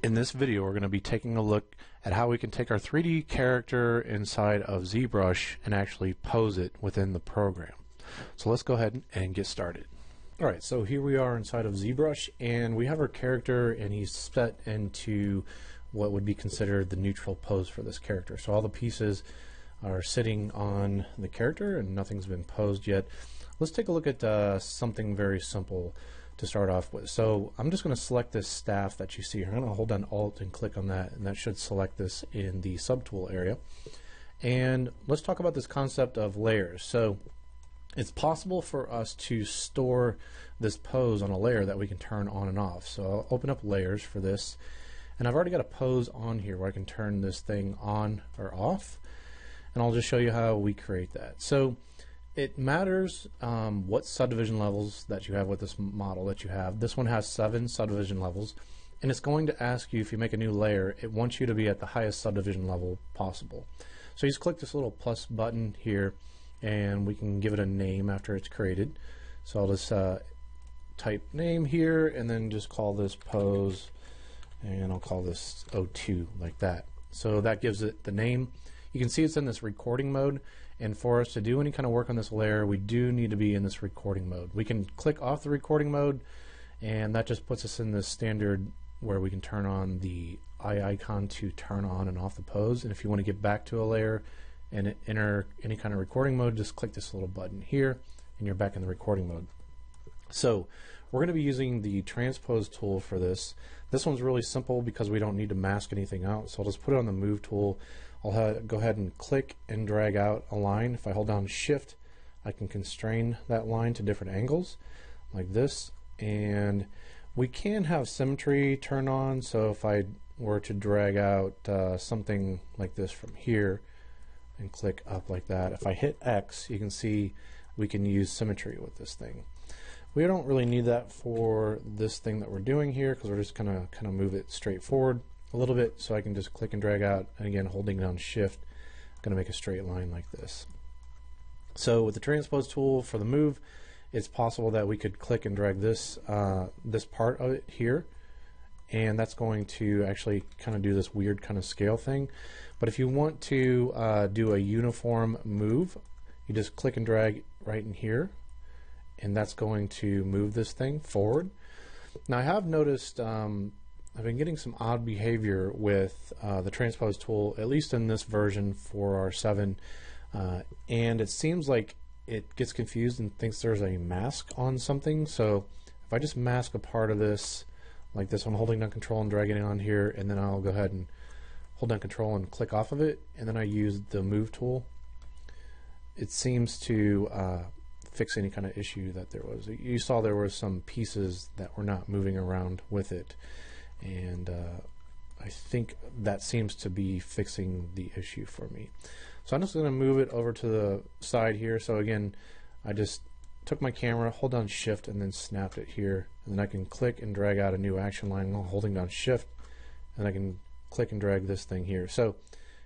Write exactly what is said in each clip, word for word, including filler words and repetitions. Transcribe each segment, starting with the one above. In this video, we're going to be taking a look at how we can take our three D character inside of ZBrush and actually pose it within the program. So let's go ahead and get started. Alright, so here we are inside of ZBrush, and we have our character, and he's set into what would be considered the neutral pose for this character. So all the pieces are sitting on the character and nothing's been posed yet. Let's take a look at uh, something very simple to start off with. So I'm just going to select this staff that you see here. I'm going to hold down Alt and click on that, and that should select this in the subtool area. And let's talk about this concept of layers. So it's possible for us to store this pose on a layer that we can turn on and off. So I'll open up layers for this, and I've already got a pose on here where I can turn this thing on or off, and I'll just show you how we create that. So it matters um, what subdivision levels that you have with this model that you have. This one has seven subdivision levels, and it's going to ask you, if you make a new layer, it wants you to be at the highest subdivision level possible. So you just click this little plus button here, and we can give it a name after it's created. So I'll just uh, type name here, and then just call this pose, and I'll call this O two, like that. So that gives it the name. You can see it's in this recording mode, and for us to do any kind of work on this layer, we do need to be in this recording mode. We can click off the recording mode, and that just puts us in this standard where we can turn on the eye icon to turn on and off the pose. And if you want to get back to a layer and enter any kind of recording mode, just click this little button here, and you're back in the recording mode. So we're going to be using the transpose tool for this. This one's really simple because we don't need to mask anything out, so I'll just put it on the move tool. I'll go ahead and click and drag out a line. If I hold down Shift, I can constrain that line to different angles like this, and we can have symmetry turned on. So if I were to drag out uh, something like this from here and click up like that, if I hit X, you can see we can use symmetry with this thing. We don't really need that for this thing that we're doing here, because we're just going to kind of move it straight forward a little bit. So I can just click and drag out, and again holding down Shift, I'm going to make a straight line like this. So with the transpose tool for the move, it's possible that we could click and drag this uh, this part of it here, and that's going to actually kind of do this weird kind of scale thing. But if you want to uh, do a uniform move, you just click and drag right in here, and that's going to move this thing forward. Now I have noticed um, I've been getting some odd behavior with uh, the transpose tool, at least in this version four R seven, uh, and it seems like it gets confused and thinks there's a mask on something. So if I just mask a part of this like this, I'm holding down Control and dragging it on here, and then I'll go ahead and hold down Control and click off of it, and then I use the move tool. It seems to uh, fix any kind of issue that there was. You saw there were some pieces that were not moving around with it, and uh, I think that seems to be fixing the issue for me. So I'm just going to move it over to the side here. So again, I just took my camera, hold down Shift, and then snapped it here, and then I can click and drag out a new action line while holding down Shift, and I can click and drag this thing here. So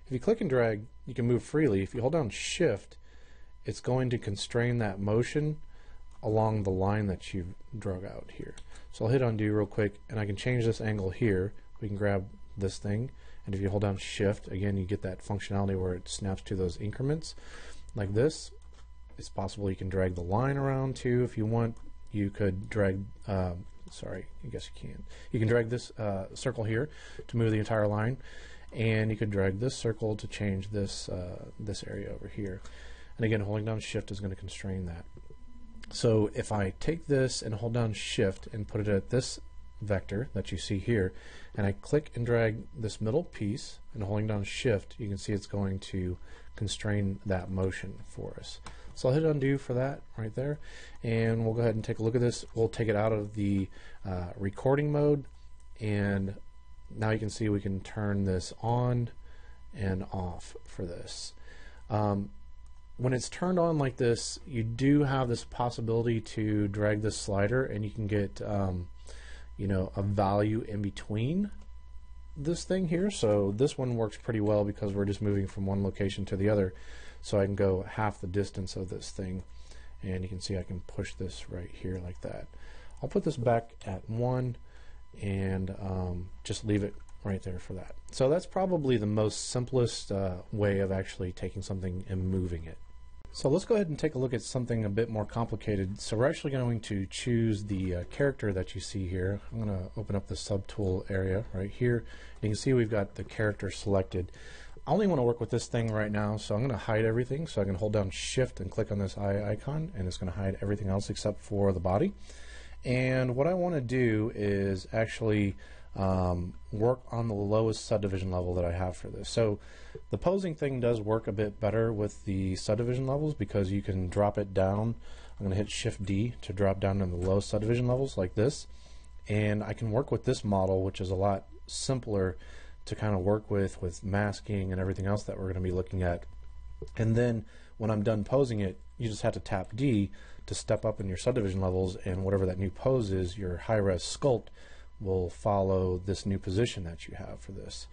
if you click and drag, you can move freely. If you hold down Shift, it's going to constrain that motion along the line that you drug out here. So I'll hit undo real quick, and I can change this angle here. We can grab this thing, and if you hold down Shift, again you get that functionality where it snaps to those increments like this. It's possible you can drag the line around too if you want. You could drag, um, sorry, I guess you can. You can drag this uh, circle here to move the entire line, and you could drag this circle to change this, uh, this area over here. And again, holding down Shift is going to constrain that. So if I take this and hold down Shift and put it at this vector that you see here, and I click and drag this middle piece and holding down Shift, you can see it's going to constrain that motion for us. So I'll hit undo for that right there, and we'll go ahead and take a look at this. We'll take it out of the uh, recording mode, and now you can see we can turn this on and off for this. Um, When it's turned on like this, you do have this possibility to drag this slider, and you can get um, you know, a value in between this thing here. So this one works pretty well because we're just moving from one location to the other. So I can go half the distance of this thing, and you can see I can push this right here like that. I'll put this back at one, and um, just leave it right there for that. So that's probably the most simplest uh, way of actually taking something and moving it. So let's go ahead and take a look at something a bit more complicated. So we're actually going to choose the uh, character that you see here. I'm going to open up the subtool area right here. You can see we've got the character selected. I only want to work with this thing right now, so I'm going to hide everything. So I can hold down shift and click on this eye icon, and it's going to hide everything else except for the body. And what I want to do is actually um, work on the lowest subdivision level that I have for this. So the posing thing does work a bit better with the subdivision levels because you can drop it down. I'm going to hit shift D to drop down to the low subdivision levels like this, and I can work with this model, which is a lot simpler to kind of work with with masking and everything else that we're going to be looking at. And then when I'm done posing it, you just have to tap D to step up in your subdivision levels, and whatever that new pose is, your high-res sculpt will follow this new position that you have for this.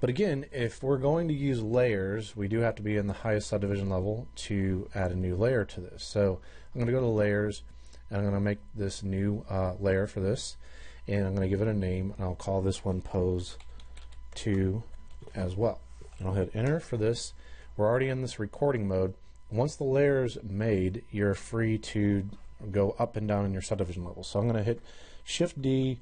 But again, if we're going to use layers, we do have to be in the highest subdivision level to add a new layer to this. So I'm going to go to layers, and I'm going to make this new uh, layer for this, and I'm going to give it a name, and I'll call this one pose two as well. And I'll hit enter for this. We're already in this recording mode. Once the layer's made, you're free to go up and down in your subdivision level. So I'm going to hit shift D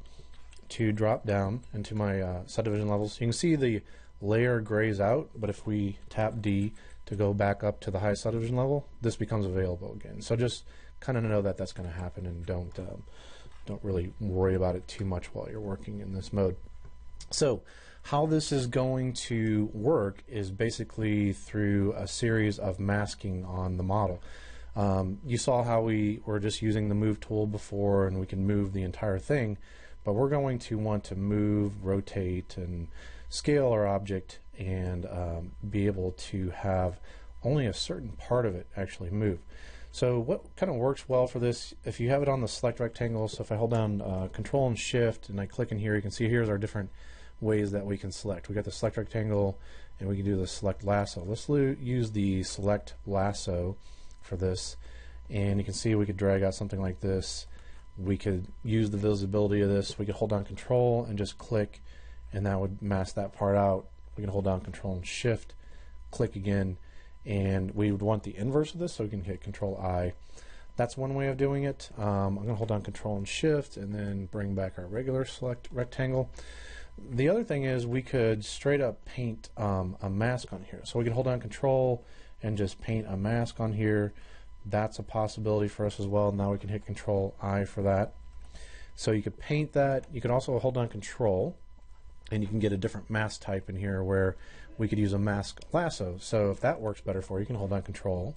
to drop down into my uh, subdivision levels. You can see the layer grays out, but if we tap D to go back up to the highest subdivision level, this becomes available again. So just kind of know that that's going to happen, and don't um, don't really worry about it too much while you're working in this mode. So how this is going to work is basically through a series of masking on the model. Um, you saw how we were just using the move tool before, and we can move the entire thing, but we're going to want to move, rotate, and scale our object, and um, be able to have only a certain part of it actually move. So what kind of works well for this, if you have it on the select rectangle, so if I hold down uh, control and shift and I click in here, you can see here's our different ways that we can select. We got the select rectangle, and we can do the select lasso. Let's use the select lasso for this, and you can see we could drag out something like this. We could use the visibility of this. We could hold down control and just click, and that would mask that part out. We can hold down control and shift, click again, and we would want the inverse of this, so we can hit control I. That's one way of doing it. Um, I'm going to hold down control and shift and then bring back our regular select rectangle. The other thing is we could straight up paint um, a mask on here. So we can hold down control and just paint a mask on here. That's a possibility for us as well. Now we can hit control I for that. So you could paint that. You can also hold down control and you can get a different mask type in here where we could use a mask lasso. So if that works better for you, you can hold down control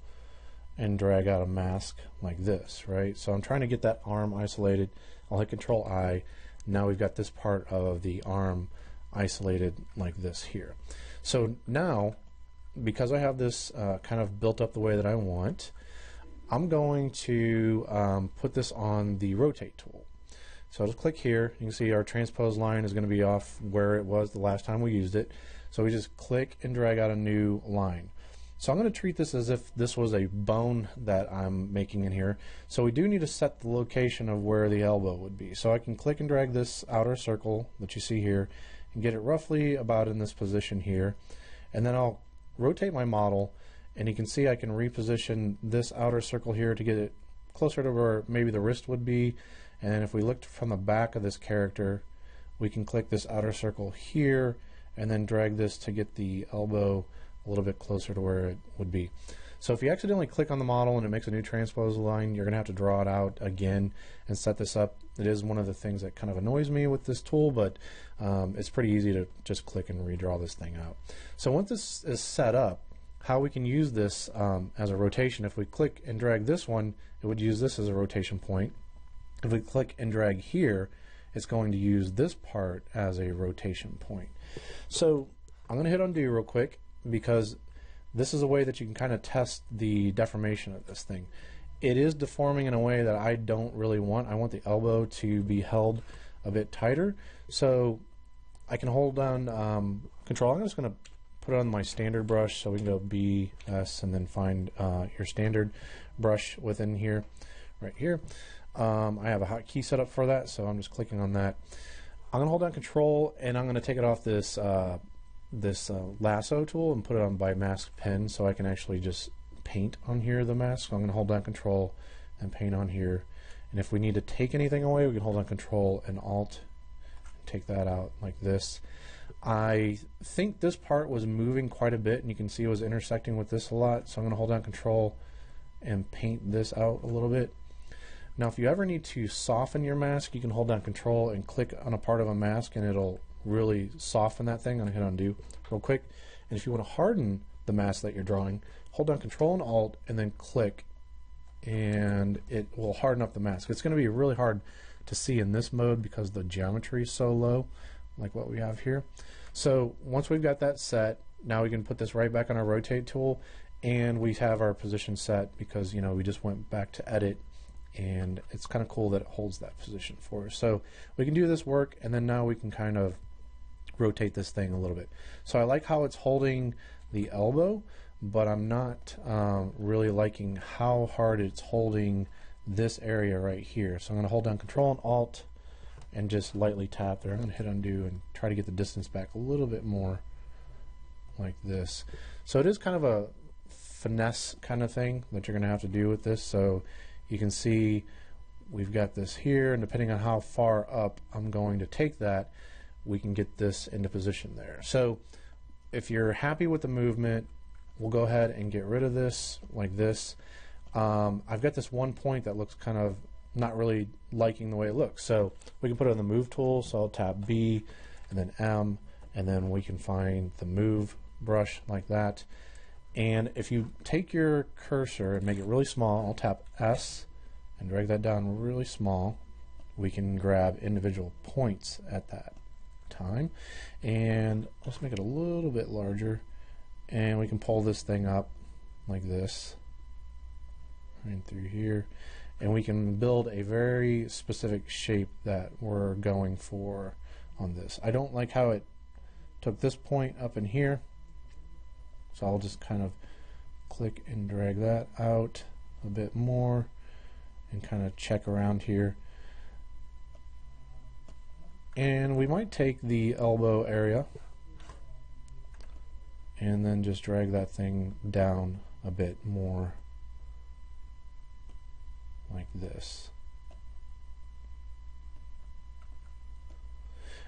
and drag out a mask like this, right? So I'm trying to get that arm isolated. I'll hit control I. Now we've got this part of the arm isolated like this here. So now, because I have this uh, kind of built up the way that I want, I'm going to um, put this on the rotate tool. So I'll just click here. You can see our transpose line is going to be off where it was the last time we used it. So we just click and drag out a new line. So I'm going to treat this as if this was a bone that I'm making in here. So we do need to set the location of where the elbow would be. So I can click and drag this outer circle that you see here and get it roughly about in this position here. And then I'll rotate my model, and you can see I can reposition this outer circle here to get it closer to where maybe the wrist would be. And if we looked from the back of this character, we can click this outer circle here and then drag this to get the elbow a little bit closer to where it would be. So if you accidentally click on the model and it makes a new transpose line, you're gonna have to draw it out again and set this up. It is one of the things that kind of annoys me with this tool, but um, it's pretty easy to just click and redraw this thing out. So once this is set up, how we can use this um, as a rotation, if we click and drag this one, it would use this as a rotation point. If we click and drag here, it's going to use this part as a rotation point. So I'm gonna hit undo real quick, because this is a way that you can kind of test the deformation of this thing. It is deforming in a way that I don't really want. I want the elbow to be held a bit tighter. So I can hold down um, control. I'm just going to put on my standard brush, so we can go B, S, and then find uh, your standard brush within here, right here. Um, I have a hotkey set up for that, so I'm just clicking on that. I'm gonna hold down Control and I'm gonna take it off this uh, this uh, lasso tool and put it on by mask pen, so I can actually just paint on here the mask. So I'm gonna hold down Control and paint on here, and if we need to take anything away, we can hold down Control and Alt, and take that out like this. I think this part was moving quite a bit, and you can see it was intersecting with this a lot, so I'm gonna hold down Control and paint this out a little bit. Now if you ever need to soften your mask, you can hold down Control and click on a part of a mask and it'll really soften that thing. I'm going to hit undo real quick. And if you want to harden the mask that you're drawing, hold down Control and Alt and then click, and it will harden up the mask. It's going to be really hard to see in this mode because the geometry is so low, like what we have here. So once we've got that set, now we can put this right back on our rotate tool, and we have our position set because, you know, we just went back to edit, and it's kind of cool that it holds that position for us. So we can do this work, and then now we can kind of rotate this thing a little bit. So I like how it's holding the elbow, but I'm not um, really liking how hard it's holding this area right here. So I'm going to hold down Control and Alt and just lightly tap there. I'm going to hit undo and try to get the distance back a little bit more like this. So it is kind of a finesse kind of thing that you're going to have to do with this. So you can see we've got this here, and depending on how far up I'm going to take that, we can get this into position there. So if you're happy with the movement, we'll go ahead and get rid of this like this. Um, I've got this one point that looks kind of not really liking the way it looks. So we can put it on the Move tool, so I'll tap B and then M, and then we can find the Move brush like that. And if you take your cursor and make it really small, I'll tap S and drag that down really small, we can grab individual points at that time. And let's make it a little bit larger, and we can pull this thing up like this right through here, and we can build a very specific shape that we're going for on this. I don't like how it took this point up in here, so I'll just kind of click and drag that out a bit more and kind of check around here. And we might take the elbow area and then just drag that thing down a bit more like this.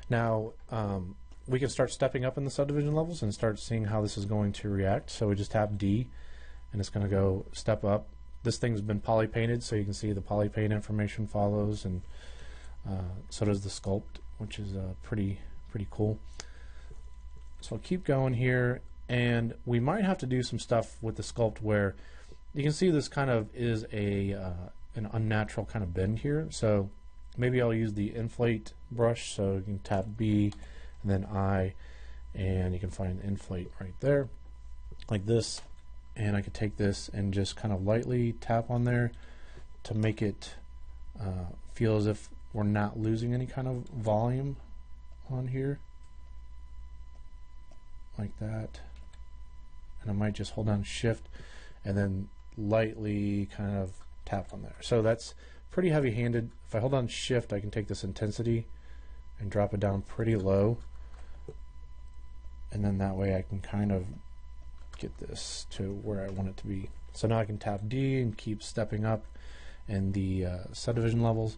Now, um, we can start stepping up in the subdivision levels and start seeing how this is going to react. So we just tap D and it's going to go step up. This thing's been poly painted, so you can see the poly paint information follows, and uh, so does the sculpt, which is uh, pretty pretty cool. So I'll keep going here, and we might have to do some stuff with the sculpt where you can see this kind of is a uh, an unnatural kind of bend here. So maybe I'll use the inflate brush, so you can tap B and then I, and you can find inflate right there like this, and I could take this and just kind of lightly tap on there to make it uh, feel as if we're not losing any kind of volume on here like that. And I might just hold down Shift and then lightly kind of tap on there. So that's pretty heavy-handed. If I hold down Shift, I can take this intensity and drop it down pretty low, and then that way I can kind of get this to where I want it to be. So now I can tap D and keep stepping up in the uh, subdivision levels.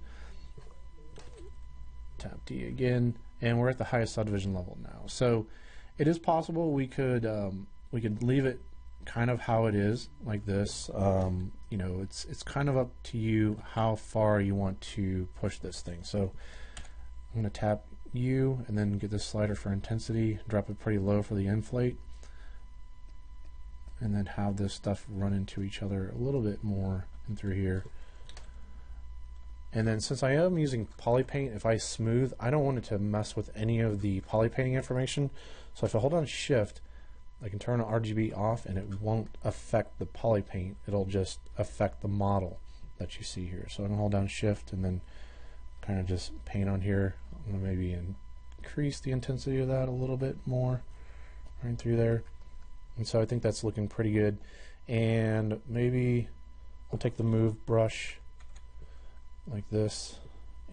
Tap D again, and we're at the highest subdivision level now. So it is possible we could um, we could leave it kind of how it is like this. Um, you know, it's it's kind of up to you how far you want to push this thing. So I'm going to tap U and then get this slider for intensity, drop it pretty low for the inflate, and then have this stuff run into each other a little bit more and through here. And then since I am using poly paint, if I smooth, I don't want it to mess with any of the poly painting information. So if I hold on Shift, I can turn R G B off and it won't affect the poly paint. It'll just affect the model that you see here. So I'm going to hold down Shift and then kind of just paint on here. I'm gonna maybe increase the intensity of that a little bit more right through there. And so I think that's looking pretty good. And maybe I'll take the Move brush like this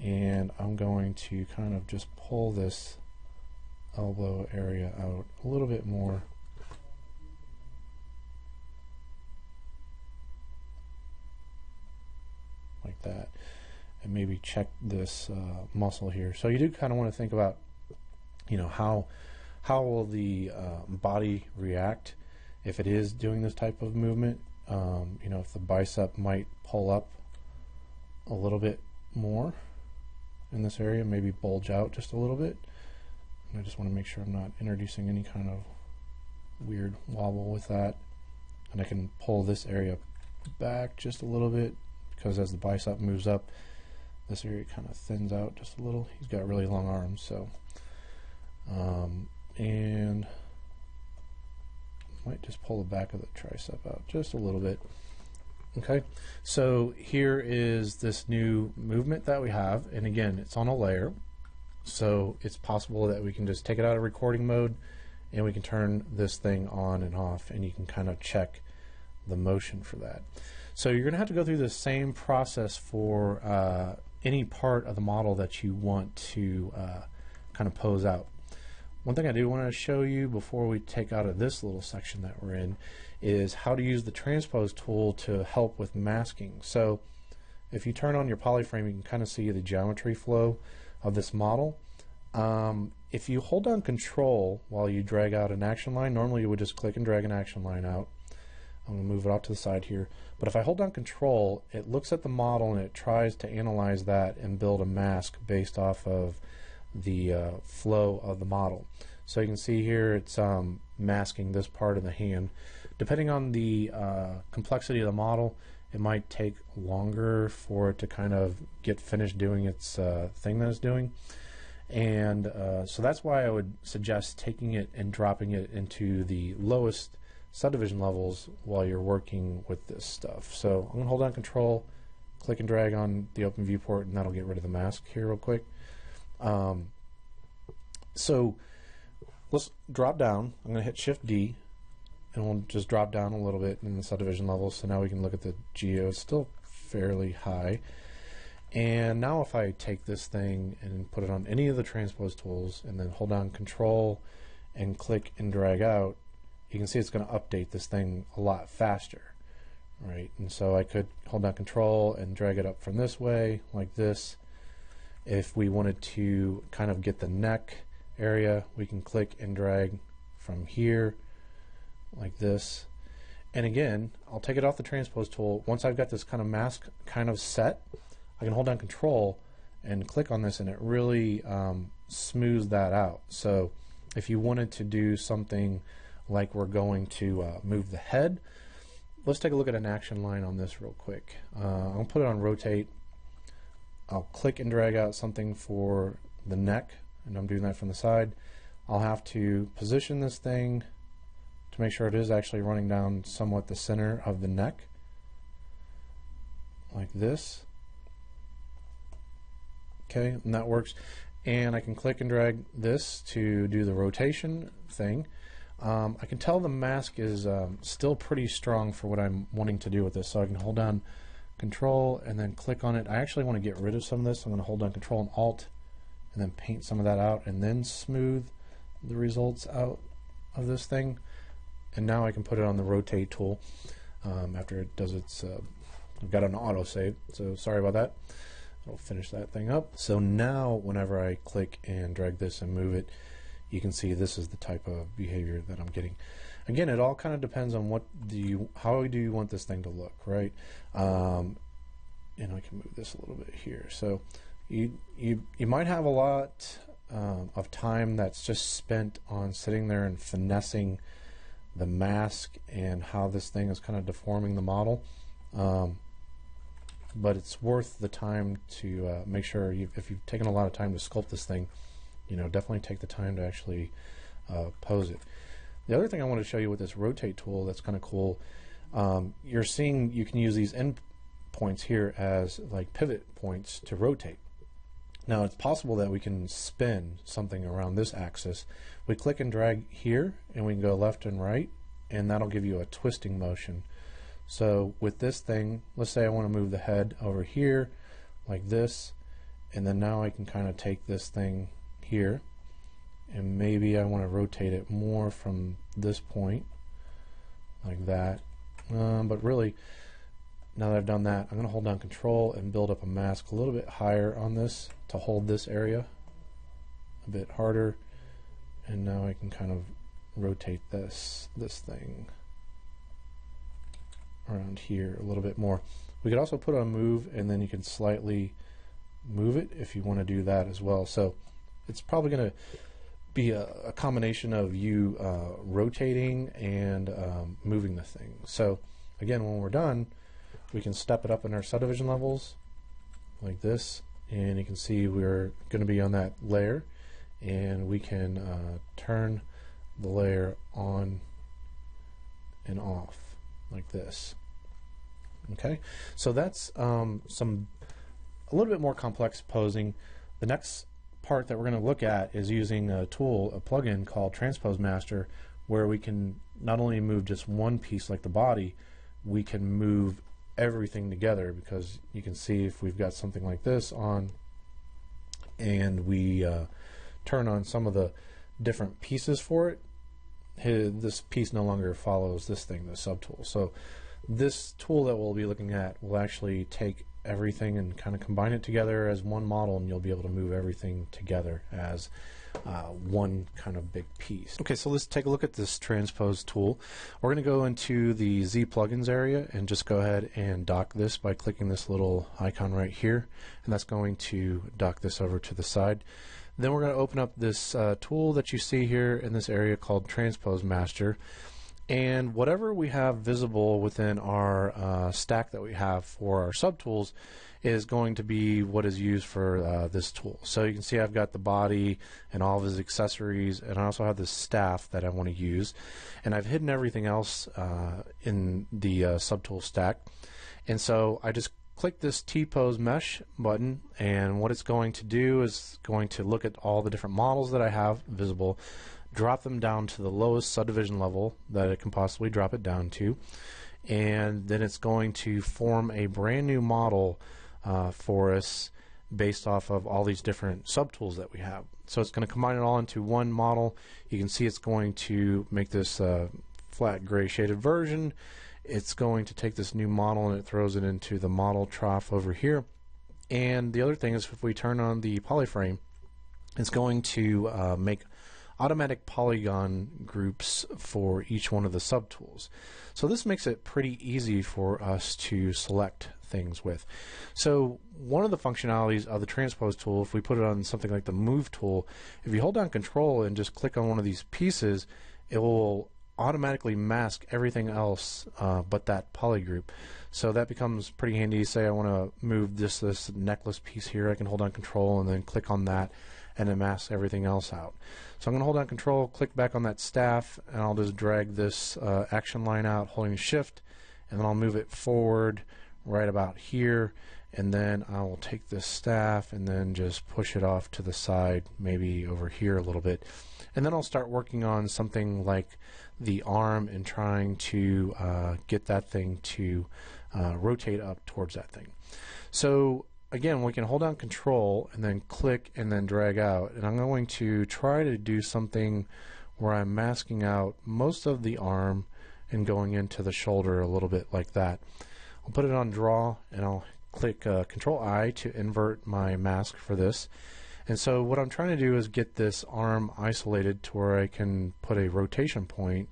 and I'm going to kind of just pull this elbow area out a little bit more. Like that, and maybe check this uh, muscle here. So you do kind of want to think about, you know, how how will the uh, body react if it is doing this type of movement. Um, you know, if the bicep might pull up a little bit more in this area, maybe bulge out just a little bit. And I just want to make sure I'm not introducing any kind of weird wobble with that. And I can pull this area back just a little bit, because as the bicep moves up, this area kind of thins out just a little. He's got really long arms, so um, and might just pull the back of the tricep out just a little bit. Okay, so here is this new movement that we have, and again, it's on a layer, so it's possible that we can just take it out of recording mode and we can turn this thing on and off, and you can kind of check the motion for that. So you're going to have to go through the same process for uh, any part of the model that you want to uh, kind of pose out. One thing I do want to show you before we take out of this little section that we're in is how to use the transpose tool to help with masking. So if you turn on your polyframe, you can kind of see the geometry flow of this model. Um, if you hold down control while you drag out an action line, normally you would just click and drag an action line out. I'm going to move it off to the side here, but if I hold down control, it looks at the model and it tries to analyze that and build a mask based off of the uh, flow of the model. So you can see here it's um, masking this part of the hand. Depending on the uh, complexity of the model, it might take longer for it to kind of get finished doing its uh, thing that it's doing, and uh, so that's why I would suggest taking it and dropping it into the lowest subdivision levels while you're working with this stuff. So I'm going to hold down control, click and drag on the open viewport, and that'll get rid of the mask here real quick. Um, so let's drop down. I'm going to hit Shift D, and we'll just drop down a little bit in the subdivision level. So now we can look at the geo. It's still fairly high. And now if I take this thing and put it on any of the transpose tools and then hold down control and click and drag out, you can see it's going to update this thing a lot faster, right? And so I could hold down control and drag it up from this way, like this. If we wanted to kind of get the neck area, we can click and drag from here, like this. And again, I'll take it off the transpose tool. Once I've got this kind of mask kind of set, I can hold down control and click on this, and it really um, smooths that out. So if you wanted to do something like we're going to uh, move the head. Let's take a look at an action line on this real quick. Uh, I'll put it on rotate. I'll click and drag out something for the neck, and I'm doing that from the side. I'll have to position this thing to make sure it is actually running down somewhat the center of the neck, like this. Okay, and that works. And I can click and drag this to do the rotation thing. Um, I can tell the mask is um, still pretty strong for what I'm wanting to do with this, so I can hold down control and then click on it. I actually want to get rid of some of this, so I'm going to hold down control and alt and then paint some of that out and then smooth the results out of this thing. And now I can put it on the rotate tool um, after it does its uh, I've got an auto save, so sorry about that. I'll finish that thing up. So now whenever I click and drag this and move it, you can see this is the type of behavior that I'm getting. Again, it all kind of depends on what do you, how do you want this thing to look, right? Um, and I can move this a little bit here. So you you you might have a lot um, of time that's just spent on sitting there and finessing the mask and how this thing is kind of deforming the model, um, but it's worth the time to uh, make sure you, if you've taken a lot of time to sculpt this thing, you know, definitely take the time to actually uh, pose it. The other thing I want to show you with this rotate tool that's kind of cool, um, you're seeing you can use these end points here as like pivot points to rotate. Now it's possible that we can spin something around this axis. We click and drag here and we can go left and right, and that'll give you a twisting motion. So with this thing, let's say I want to move the head over here like this, And then now I can kind of take this thing here, and maybe I want to rotate it more from this point like that. Um, but really, now that I've done that, I'm going to hold down Control and build up a mask a little bit higher on this to hold this area a bit harder. And now I can kind of rotate this this thing around here a little bit more. We could also put on move, and then you can slightly move it if you want to do that as well. So it's probably going to be a, a combination of you uh, rotating and um, moving the thing. So again, when we're done, we can step it up in our subdivision levels like this, and you can see we're going to be on that layer, and we can uh, turn the layer on and off like this. Okay, so that's um, some a little bit more complex posing. The next part that we're going to look at is using a tool, a plugin called TransposeMaster, where we can not only move just one piece like the body, we can move everything together, because you can see if we've got something like this on and we uh, turn on some of the different pieces for it, this piece no longer follows this thing, the subtool. So this tool that we'll be looking at will actually take everything and kind of combine it together as one model, and you'll be able to move everything together as uh, one kind of big piece. Okay, so let's take a look at this transpose tool. We're going to go into the Z plugins area and just go ahead and dock this by clicking this little icon right here, and that's going to dock this over to the side. Then we're going to open up this uh, tool that you see here in this area called Transpose Master, and whatever we have visible within our uh, stack that we have for our subtools is going to be what is used for uh, this tool. So you can see I've got the body and all of his accessories, and I also have this staff that I want to use, and I've hidden everything else uh, in the uh, subtool stack. And so I just click this T-Pose Mesh button, and what it's going to do is going to look at all the different models that I have visible, drop them down to the lowest subdivision level that it can possibly drop it down to, and then it's going to form a brand new model uh, for us based off of all these different subtools that we have. So it's going to combine it all into one model. You can see it's going to make this uh, flat gray shaded version. It's going to take this new model and it throws it into the model trough over here. And the other thing is, if we turn on the polyframe, it's going to uh, make automatic polygon groups for each one of the subtools. So this makes it pretty easy for us to select things with. So one of the functionalities of the transpose tool, if we put it on something like the move tool, if you hold down Control and just click on one of these pieces, it will automatically mask everything else uh, but that poly group. So that becomes pretty handy. Say I want to move this this necklace piece here, I can hold down Control and then click on that, and it masks everything else out. So I'm going to hold down Control, click back on that staff, and I'll just drag this uh, action line out holding Shift, and then I'll move it forward right about here, and then I will take this staff and then just push it off to the side, maybe over here a little bit. And then I'll start working on something like the arm and trying to uh, get that thing to uh, rotate up towards that thing. So again, we can hold down Control and then click and then drag out, and I'm going to try to do something where I'm masking out most of the arm and going into the shoulder a little bit like that. I'll put it on draw, and I'll click uh, Control I to invert my mask for this. And so what I'm trying to do is get this arm isolated to where I can put a rotation point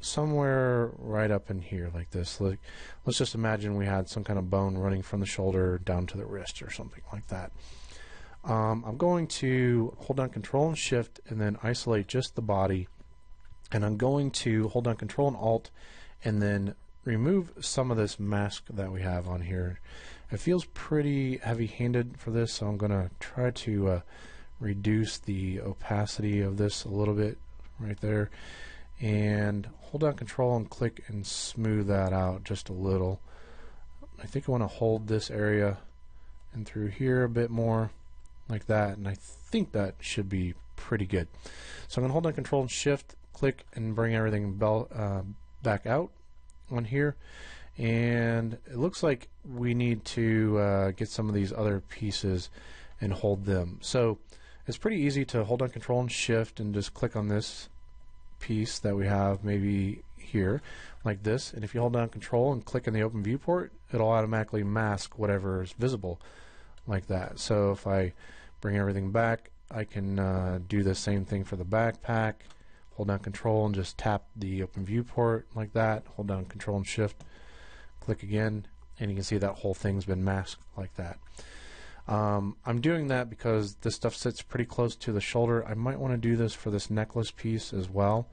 somewhere right up in here like this. Like, let's just imagine we had some kind of bone running from the shoulder down to the wrist or something like that. Um, I'm going to hold down Control and Shift and then isolate just the body, and I'm going to hold down Control and Alt and then remove some of this mask that we have on here. It feels pretty heavy-handed for this, so I'm going to try to uh, reduce the opacity of this a little bit right there, and hold down Control and click and smooth that out just a little. I think I want to hold this area and through here a bit more like that, and I think that should be pretty good. So I'm going to hold down Control and Shift, click, and bring everything bel uh, back out on here. And it looks like we need to uh, get some of these other pieces and hold them. So it's pretty easy to hold down Control and Shift and just click on this piece that we have maybe here like this, and if you hold down Control and click in the open viewport, it'll automatically mask whatever is visible like that. So if I bring everything back, I can uh, do the same thing for the backpack. Hold down Control and just tap the open viewport like that. Hold down Control and Shift, click again, and you can see that whole thing's been masked like that. Um, I'm doing that because this stuff sits pretty close to the shoulder. I might want to do this for this necklace piece as well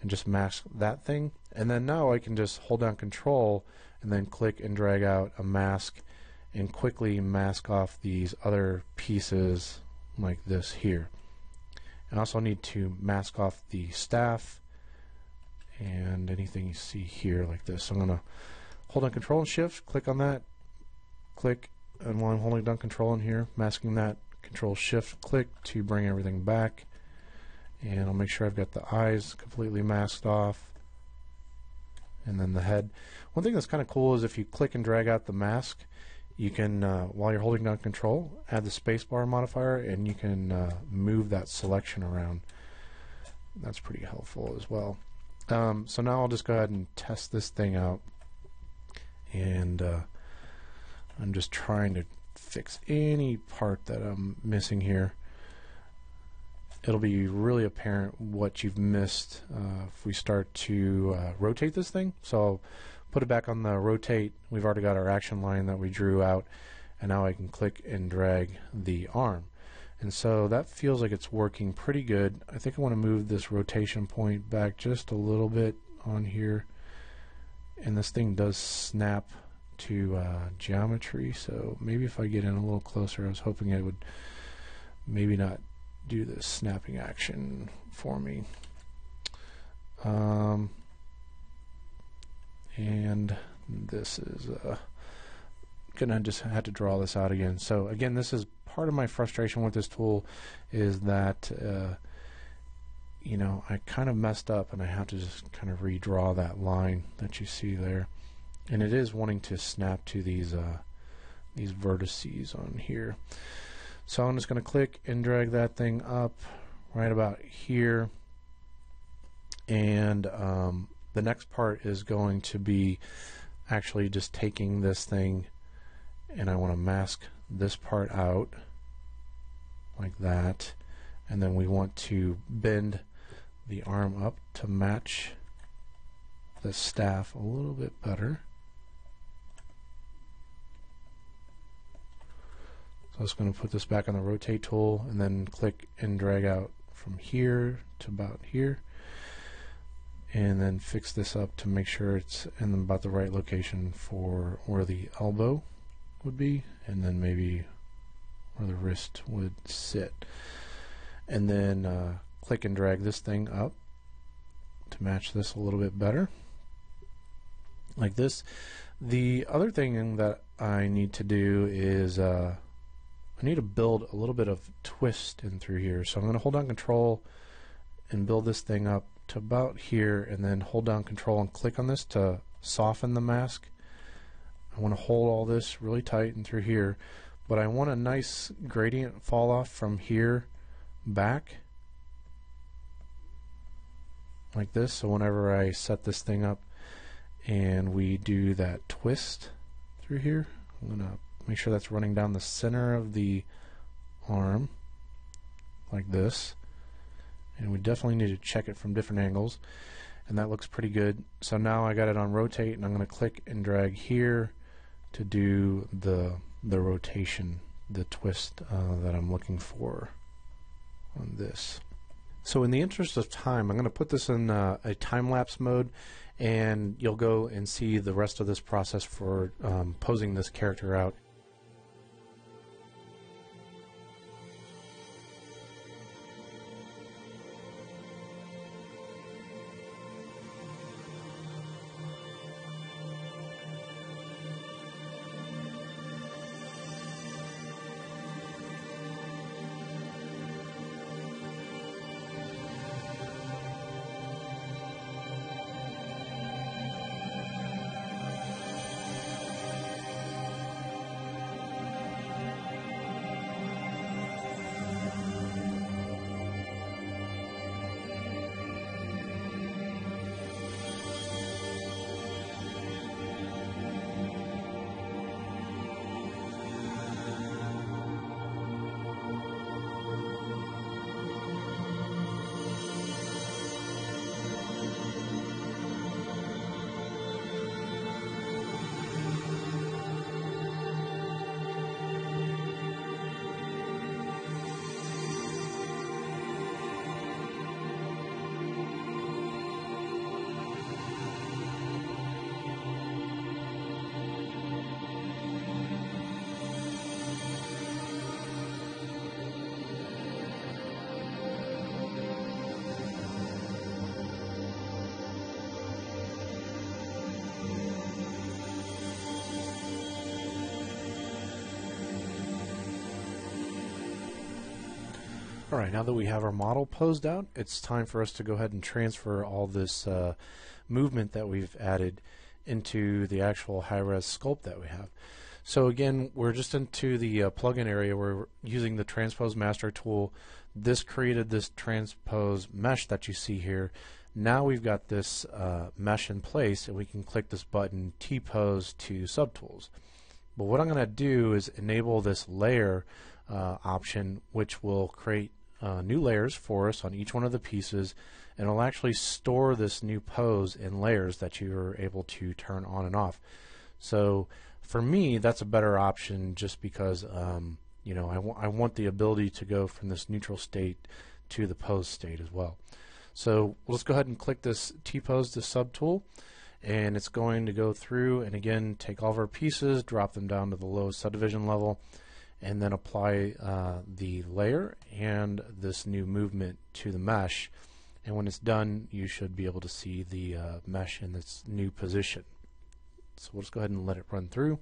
and just mask that thing. And then now I can just hold down Control and then click and drag out a mask and quickly mask off these other pieces like this here. I also need to mask off the staff and anything you see here like this. So I'm going to hold down Control and Shift, click on that, click, and while I'm holding down Control in here, masking that, Control Shift click to bring everything back. And I'll make sure I've got the eyes completely masked off and then the head. One thing that's kind of cool is if you click and drag out the mask, you can, uh, while you're holding down Control, add the spacebar modifier and you can uh, move that selection around. That's pretty helpful as well. Um, so now I'll just go ahead and test this thing out, and uh, I'm just trying to fix any part that I'm missing here. It'll be really apparent what you've missed uh, if we start to uh, rotate this thing. So I'll put it back on the rotate. We've already got our action line that we drew out, and now I can click and drag the arm. And so that feels like it's working pretty good. I think I want to move this rotation point back just a little bit on here, and this thing does snap to uh, geometry, so maybe if I get in a little closer, I was hoping it would maybe not do this snapping action for me. Um, and this is uh, gonna just have to draw this out again. So again, this is part of my frustration with this tool, is that uh, you know, I kind of messed up and I have to just kind of redraw that line that you see there. And it is wanting to snap to these uh, these vertices on here. So I'm just going to click and drag that thing up right about here. And um, the next part is going to be actually just taking this thing, and I want to mask this part out like that. And then we want to bend the arm up to match the staff a little bit better. So I'm just going to put this back on the rotate tool and then click and drag out from here to about here, and then fix this up to make sure it's in about the right location for where the elbow would be, and then maybe where the wrist would sit. And then uh, click and drag this thing up to match this a little bit better like this. The other thing that I need to do is uh, I need to build a little bit of twist in through here. So I'm going to hold down Control and build this thing up to about here, and then hold down Control and click on this to soften the mask. I want to hold all this really tight and through here, but I want a nice gradient fall off from here back like this. So whenever I set this thing up and we do that twist through here, I'm going to make sure that's running down the center of the arm like this, and we definitely need to check it from different angles, and that looks pretty good. So now I got it on rotate, and I'm going to click and drag here to do the the rotation, the twist uh, that I'm looking for on this. So in the interest of time, I'm going to put this in uh, a time-lapse mode, and you'll go and see the rest of this process for um, posing this character out. Alright, now that we have our model posed out, it's time for us to go ahead and transfer all this uh, movement that we've added into the actual high-res sculpt that we have. So again, we're just into the uh, plugin area. We're using the TransposeMaster tool. This created this transpose mesh that you see here. Now we've got this uh, mesh in place, and we can click this button, T-Pose to Subtools. But what I'm going to do is enable this layer uh, option, which will create Uh, new layers for us on each one of the pieces, and it'll actually store this new pose in layers that you're able to turn on and off. So for me, that's a better option, just because um, you know, I, I want the ability to go from this neutral state to the pose state as well. So let's go ahead and click this T-Pose to Subtool, and it's going to go through and again take all of our pieces, drop them down to the lowest subdivision level, and then apply uh, the layer and this new movement to the mesh. And when it's done, you should be able to see the uh, mesh in its new position. So we'll just go ahead and let it run through.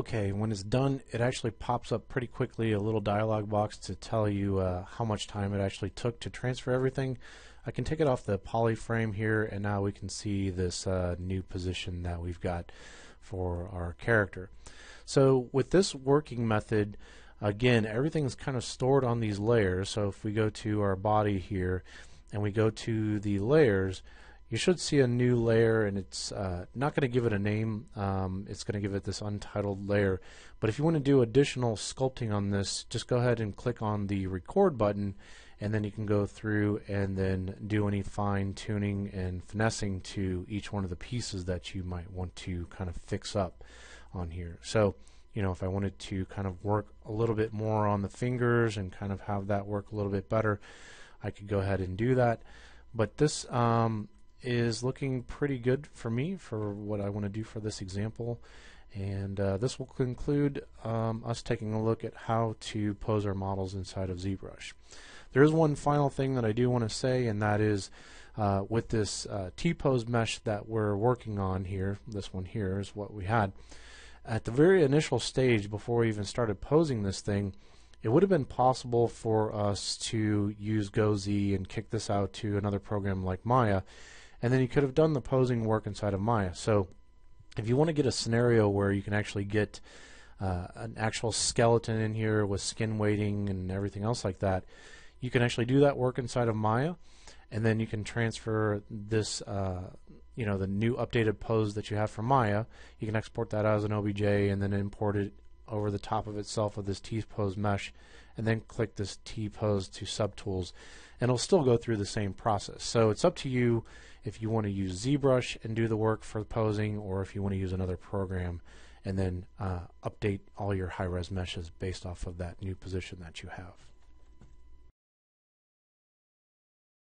Okay, when it's done, it actually pops up pretty quickly, a little dialog box to tell you uh, how much time it actually took to transfer everything. I can take it off the poly frame here, and now we can see this uh, new position that we've got for our character. So with this working method, again, everything's kind of stored on these layers. So if we go to our body here and we go to the layers, you should see a new layer, and it's uh, not going to give it a name. Um, it's going to give it this untitled layer. But if you want to do additional sculpting on this, just go ahead and click on the record button, and then you can go through and then do any fine tuning and finessing to each one of the pieces that you might want to kind of fix up on here. So, you know, if I wanted to kind of work a little bit more on the fingers and kind of have that work a little bit better, I could go ahead and do that. But this um, is looking pretty good for me for what I want to do for this example. And uh, this will conclude um, us taking a look at how to pose our models inside of ZBrush. There is one final thing that I do want to say, and that is uh, with this uh, T-Pose mesh that we're working on here, this one here is what we had. At the very initial stage, before we even started posing this thing, it would have been possible for us to use GoZ and kick this out to another program like Maya, and then you could have done the posing work inside of Maya. So if you want to get a scenario where you can actually get uh, an actual skeleton in here with skin weighting and everything else like that, you can actually do that work inside of Maya, and then you can transfer this, uh, you know, the new updated pose that you have from Maya. You can export that as an O B J and then import it over the top of itself with this T-Pose mesh, and then click this T-Pose to Subtools, and it'll still go through the same process. So it's up to you if you want to use ZBrush and do the work for posing, or if you want to use another program and then uh, update all your high-res meshes based off of that new position that you have.